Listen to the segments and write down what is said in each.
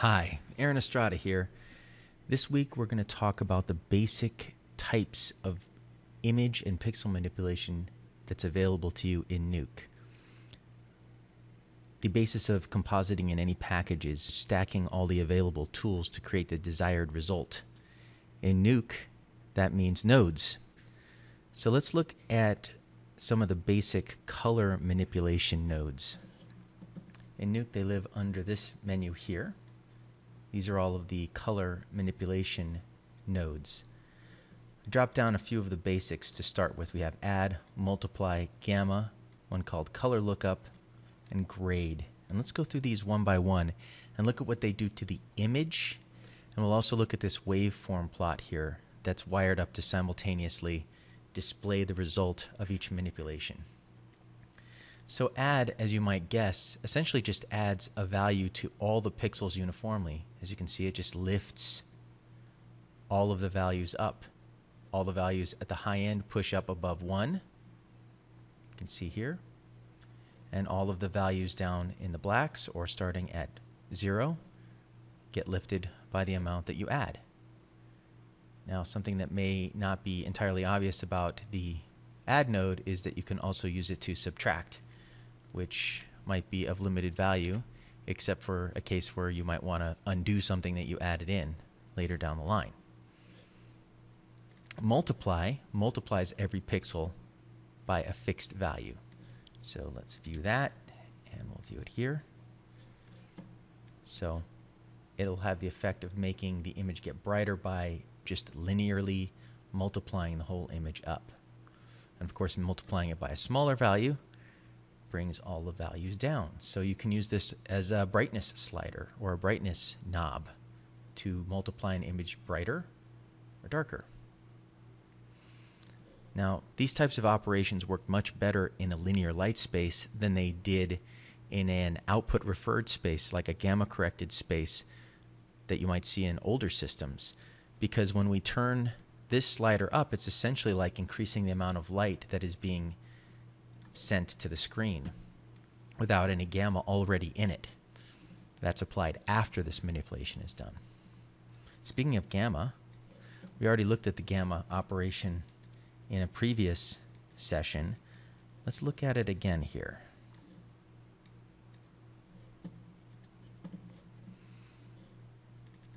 Hi, Aaron Estrada here. This week we're going to talk about the basic types of image and pixel manipulation that's available to you in Nuke. The basis of compositing in any package is stacking all the available tools to create the desired result. In Nuke, that means nodes. So let's look at some of the basic color manipulation nodes. In Nuke, they live under this menu here. These are all of the color manipulation nodes. Drop down a few of the basics to start with. We have add, multiply, gamma, one called color lookup, and grade. And let's go through these one by one and look at what they do to the image. And we'll also look at this waveform plot here that's wired up to simultaneously display the result of each manipulation. So add, as you might guess, essentially just adds a value to all the pixels uniformly. As you can see, it just lifts all of the values up. All the values at the high end push up above 1. You can see here. And all of the values down in the blacks or starting at 0 get lifted by the amount that you add. Now, something that may not be entirely obvious about the add node is that you can also use it to subtract, which might be of limited value, except for a case where you might want to undo something that you added in later down the line. Multiply multiplies every pixel by a fixed value. So let's view that, and we'll view it here. So it'll have the effect of making the image get brighter by just linearly multiplying the whole image up. And of course, multiplying it by a smaller value brings all the values down. So you can use this as a brightness slider or a brightness knob to multiply an image brighter or darker. Now, these types of operations work much better in a linear light space than they did in an output referred space, like a gamma corrected space that you might see in older systems. Because when we turn this slider up, it's essentially like increasing the amount of light that is being sent to the screen without any gamma already in it. That's applied after this manipulation is done. Speaking of gamma, we already looked at the gamma operation in a previous session. Let's look at it again here.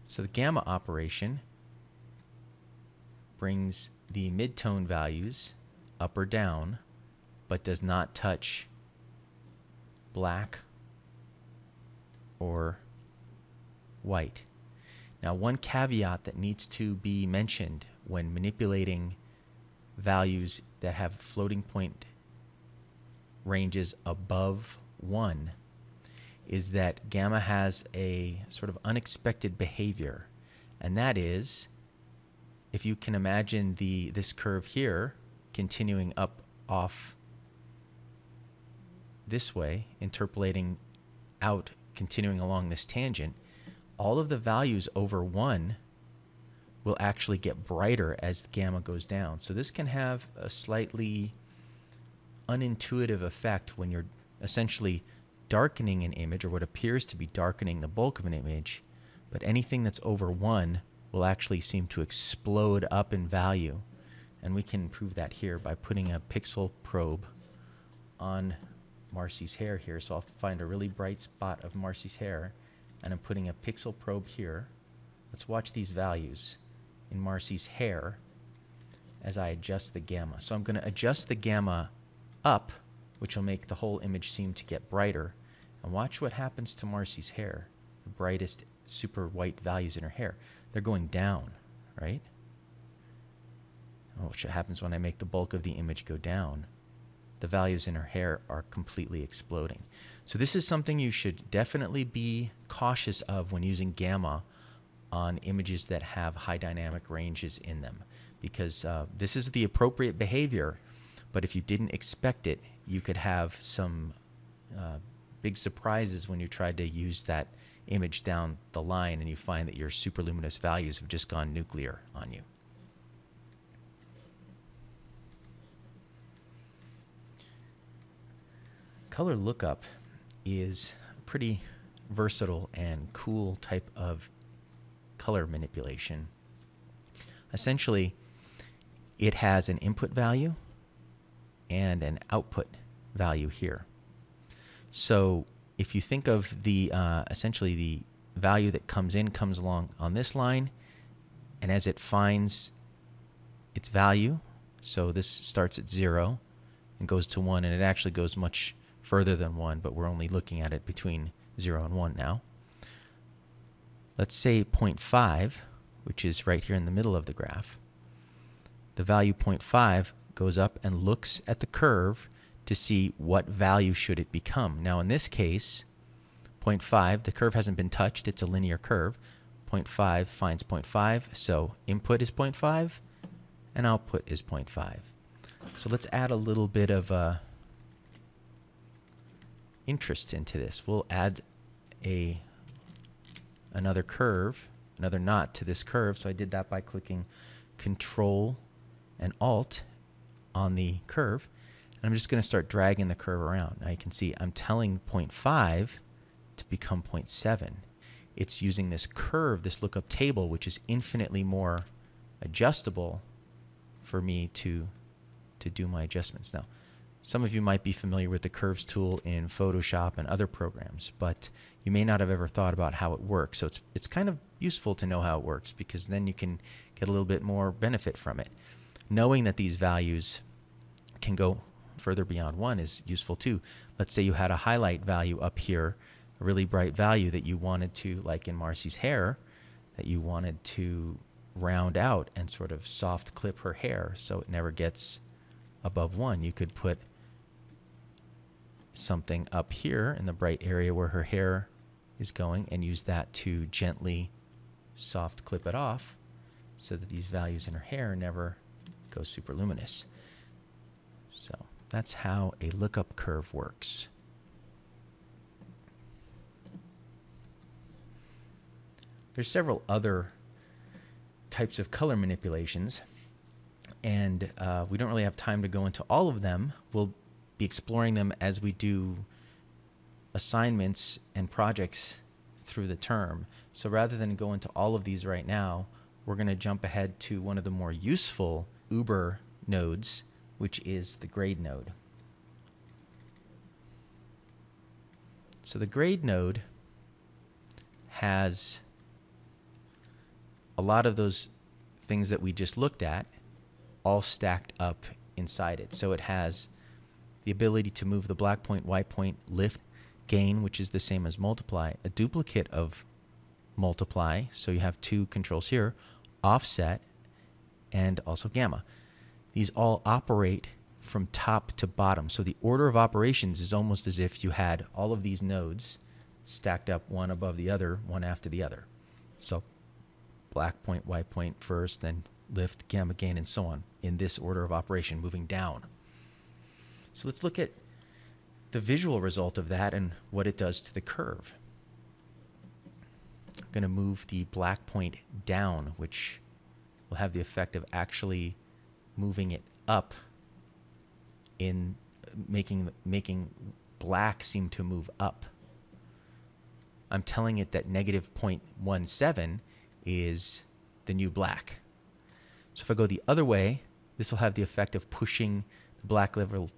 So the gamma operation brings the mid-tone values up or down, but does not touch black or white. Now, one caveat that needs to be mentioned when manipulating values that have floating point ranges above 1 is that gamma has a sort of unexpected behavior, and that is, if you can imagine this curve here continuing up off this way, interpolating out, continuing along this tangent, all of the values over 1 will actually get brighter as gamma goes down. So this can have a slightly unintuitive effect when you're essentially darkening an image, or what appears to be darkening the bulk of an image, but anything that's over 1 will actually seem to explode up in value. And we can prove that here by putting a pixel probe on Marcy's hair here. So I'll find a really bright spot of Marcy's hair, and I'm putting a pixel probe here. Let's watch these values in Marcy's hair as I adjust the gamma. So I'm going to adjust the gamma up, which will make the whole image seem to get brighter. And watch what happens to Marcy's hair, the brightest super white values in her hair. They're going down, right? Which happens when I make the bulk of the image go down. The values in her hair are completely exploding. So this is something you should definitely be cautious of when using gamma on images that have high dynamic ranges in them, because this is the appropriate behavior, but if you didn't expect it, you could have some big surprises when you tried to use that image down the line and you find that your superluminous values have just gone nuclear on you. Color lookup is a pretty versatile and cool type of color manipulation. Essentially, it has an input value and an output value here. So if you think of the essentially the value that comes in comes along on this line, and as it finds its value, so this starts at 0 and goes to 1, and it actually goes much further than 1, but we're only looking at it between 0 and 1 now. Let's say 0.5, which is right here in the middle of the graph. The value 0.5 goes up and looks at the curve to see what value should it become. Now in this case, 0.5, the curve hasn't been touched, it's a linear curve. 0.5 finds 0.5, so input is 0.5 and output is 0.5. So let's add a little bit of interest into this. We'll add another curve, another knot to this curve. So I did that by clicking Control and Alt on the curve, and I'm just going to start dragging the curve around. Now you can see I'm telling 0.5 to become 0.7. It's using this curve, this lookup table, which is infinitely more adjustable for me to do my adjustments. Now, some of you might be familiar with the curves tool in Photoshop and other programs, but you may not have ever thought about how it works. So it's kind of useful to know how it works, because then you can get a little bit more benefit from it. Knowing that these values can go further beyond 1 is useful too. Let's say you had a highlight value up here, a really bright value that you wanted to, like in Marcy's hair, that you wanted to round out and sort of soft clip her hair so it never gets above 1. You could put something up here in the bright area where her hair is going and use that to gently soft clip it off so that these values in her hair never go super luminous. So that's how a lookup curve works. There's several other types of color manipulations, and we don't really have time to go into all of them. We'll be exploring them as we do assignments and projects through the term. So rather than go into all of these right now, we're going to jump ahead to one of the more useful Uber nodes, which is the grade node. So the grade node has a lot of those things that we just looked at all stacked up inside it. So it has the ability to move the black point, white point, lift, gain, which is the same as multiply, a duplicate of multiply, so you have two controls here, offset, and also gamma. These all operate from top to bottom. So the order of operations is almost as if you had all of these nodes stacked up one above the other, one after the other. So black point, white point first, then lift, gamma, gain, and so on, in this order of operation, moving down. So let's look at the visual result of that and what it does to the curve. I'm going to move the black point down, which will have the effect of actually moving it up, in making black seem to move up. I'm telling it that negative 0.17 is the new black. So if I go the other way, this will have the effect of pushing the black level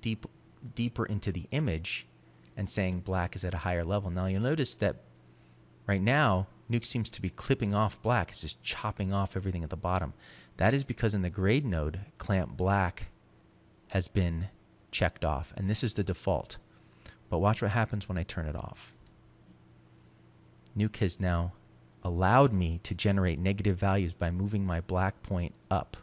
deeper into the image and saying black is at a higher level. Now you'll notice that right now, Nuke seems to be clipping off black. It's just chopping off everything at the bottom. That is because in the grade node, clamp black has been checked off, and this is the default. But watch what happens when I turn it off. Nuke has now allowed me to generate negative values by moving my black point up.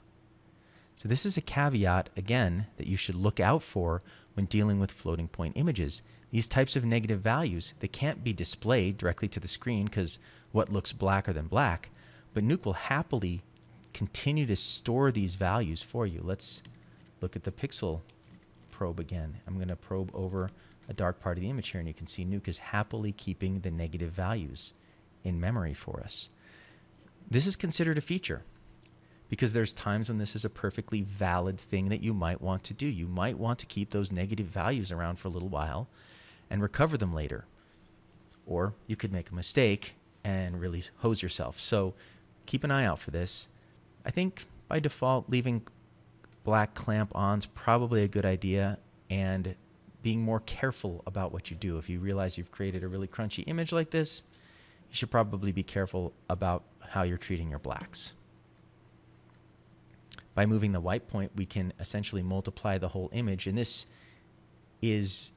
So this is a caveat, again, that you should look out for when dealing with floating point images. These types of negative values, they can't be displayed directly to the screen, because what looks blacker than black, but Nuke will happily continue to store these values for you. Let's look at the pixel probe again. I'm going to probe over a dark part of the image here, and you can see Nuke is happily keeping the negative values in memory for us. This is considered a feature, because there's times when this is a perfectly valid thing that you might want to do. You might want to keep those negative values around for a little while and recover them later. or you could make a mistake and really hose yourself. So keep an eye out for this. I think by default, leaving black clamp on's probably a good idea, and being more careful about what you do. If you realize you've created a really crunchy image like this, you should probably be careful about how you're treating your blacks. By moving the white point, we can essentially multiply the whole image, and this is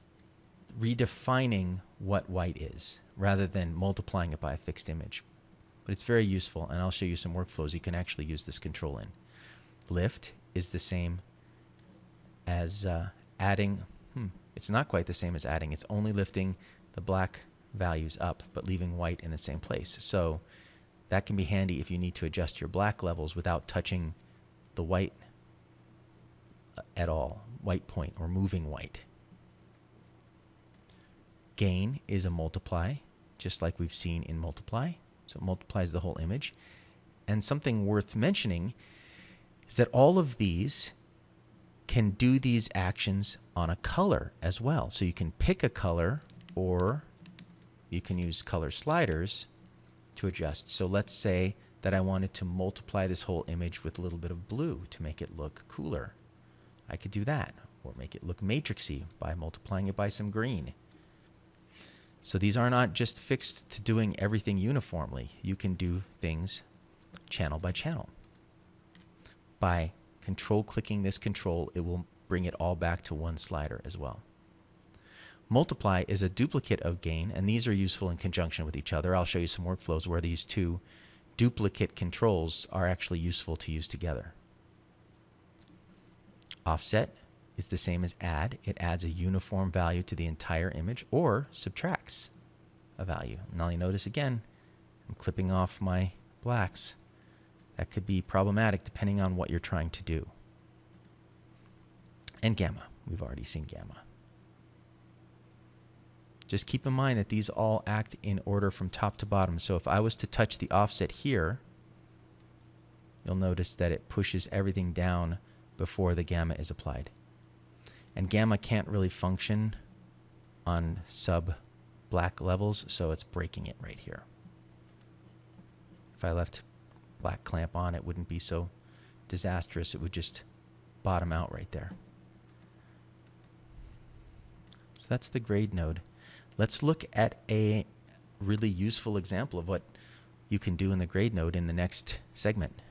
redefining what white is rather than multiplying it by a fixed image. But it's very useful, and I'll show you some workflows you can actually use this control in. Lift is the same as adding. It's not quite the same as adding. It's only lifting the black values up, but leaving white in the same place. So that can be handy if you need to adjust your black levels without touching the white at all, white point, or moving white. Gain is a multiply, just like we've seen in multiply. So it multiplies the whole image. And something worth mentioning is that all of these can do these actions on a color as well. So you can pick a color, or you can use color sliders to adjust. So let's say that I wanted to multiply this whole image with a little bit of blue to make it look cooler. I could do that, or make it look matrixy by multiplying it by some green. So these are not just fixed to doing everything uniformly. You can do things channel by channel. By control clicking this control, it will bring it all back to one slider as well. Multiply is a duplicate of gain, and these are useful in conjunction with each other. I'll show you some workflows where these two duplicate controls are actually useful to use together. Offset is the same as add. It adds a uniform value to the entire image, or subtracts a value. Now you notice again, I'm clipping off my blacks. That could be problematic depending on what you're trying to do. And gamma. We've already seen gamma. Just keep in mind that these all act in order from top to bottom. So if I was to touch the offset here, you'll notice that it pushes everything down before the gamma is applied. And gamma can't really function on sub-black levels, so it's breaking it right here. If I left black clamp on, it wouldn't be so disastrous. It would just bottom out right there. So that's the grade node. Let's look at a really useful example of what you can do in the grade node in the next segment.